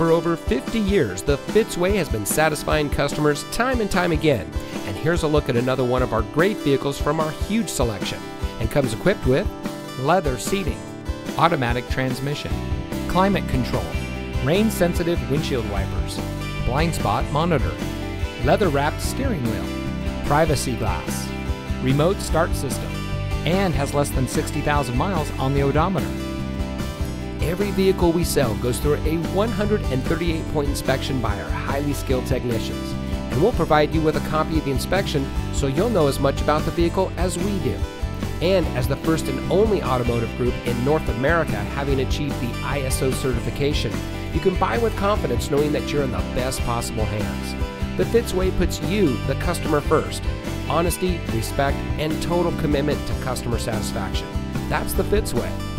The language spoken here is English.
For over 50 years, the Fitzway has been satisfying customers time and time again. And here's a look at another one of our great vehicles from our huge selection, and comes equipped with leather seating, automatic transmission, climate control, rain-sensitive windshield wipers, blind spot monitor, leather-wrapped steering wheel, privacy glass, remote start system, and has less than 60,000 miles on the odometer. Every vehicle we sell goes through a 138-point inspection by our highly skilled technicians, and we'll provide you with a copy of the inspection so you'll know as much about the vehicle as we do. And as the first and only automotive group in North America having achieved the ISO certification, you can buy with confidence knowing that you're in the best possible hands. The Fitzway puts you, the customer, first. Honesty, respect, and total commitment to customer satisfaction. That's the Fitzway.